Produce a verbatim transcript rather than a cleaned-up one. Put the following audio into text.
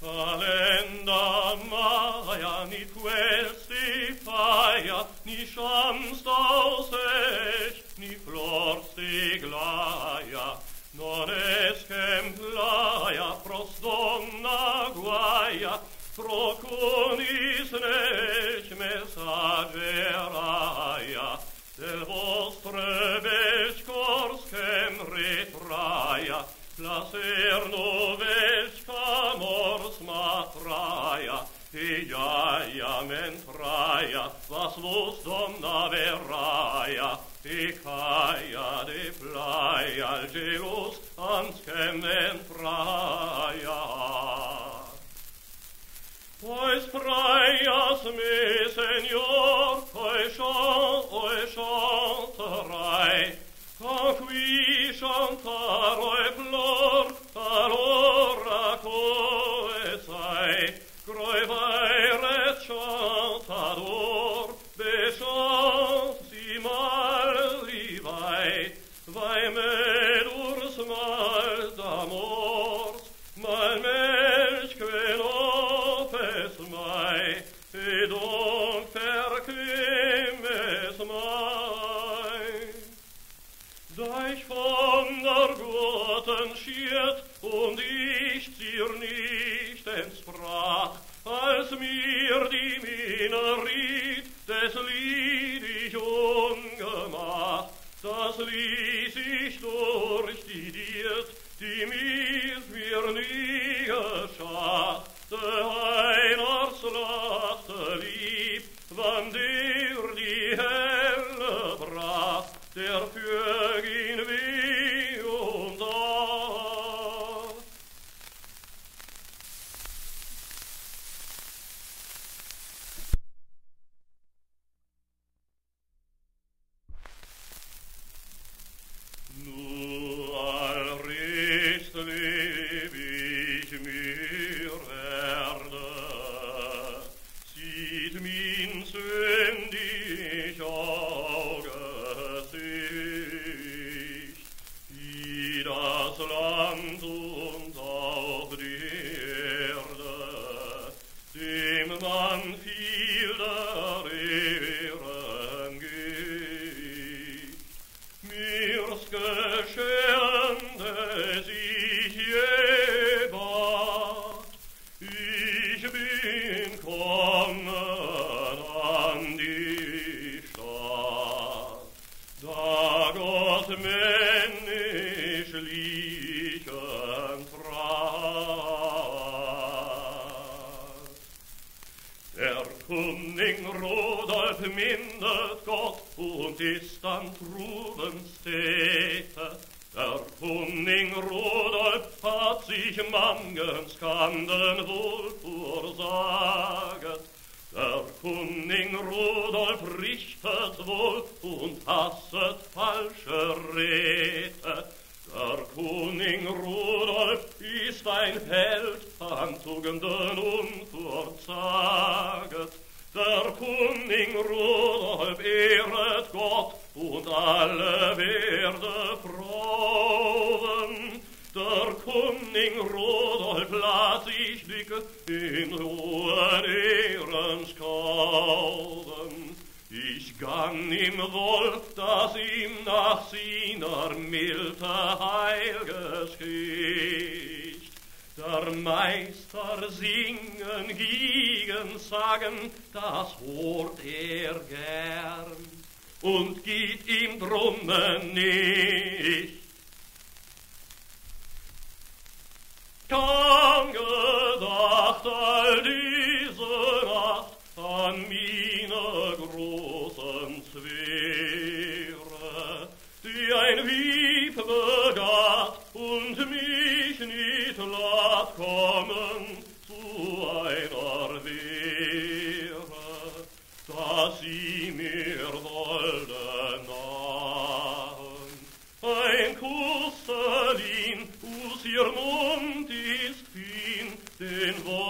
Kalenda Maya ni questi faia, ni shams tausech, ni flor siglaia, non eschem plaia, pros donna guaia, procunis nec messageraia, del vostre veci cors chem retraia, placer no veci camors matraia, iaia mentraia, vas vos donna verraia, icaia de plaia, al gelus ans chem entraia. Ois praias me, Señor, oi chant, oi chanterai, quand qui chantar, oi plor, allora coesai, groivai ret chantador, bechant si mal livai, vai med urs mal d'amors, mal melch que non, e donc perché mes mai deich von der Gotten schiert und ich dir nicht entsprach, als mir die Miene riet, des Lied ich ungemach, das ließ ich durch die Diert, die mir mir nie geschah. De Heiner slachte lieb, wann dir die Helle brach, der für ihn weh und ach. Nu al Rest leb ich mir, mindert Gott und ist an Trubenstätte. Der König Rudolf hat sich manchen Skanden wohl vorsaget. Der König Rudolf richtet wohl und hasset falsche Räte. Der König Rudolf ist ein Held an Tugenden unverzaget. Der König Rudolf ehret Gott und alle Werde proben. Der König Rudolf lässt sich dicke in hohen Ehren kaufen. Ich gang ihm wohl, dass ihm nach seiner Milde heil geschieht. Der Meister singen gegen Sagen, das hört er gern und geht ihm drummen nicht. Kaum gedacht all diese Nacht an meine großen Schwere, die ein Wieb begatt und mich nicht lat kommen zu einer Wehre, dass sie mir wollte nahen. Ein Kusterlin aus ihr Mund ist hin, den Wolken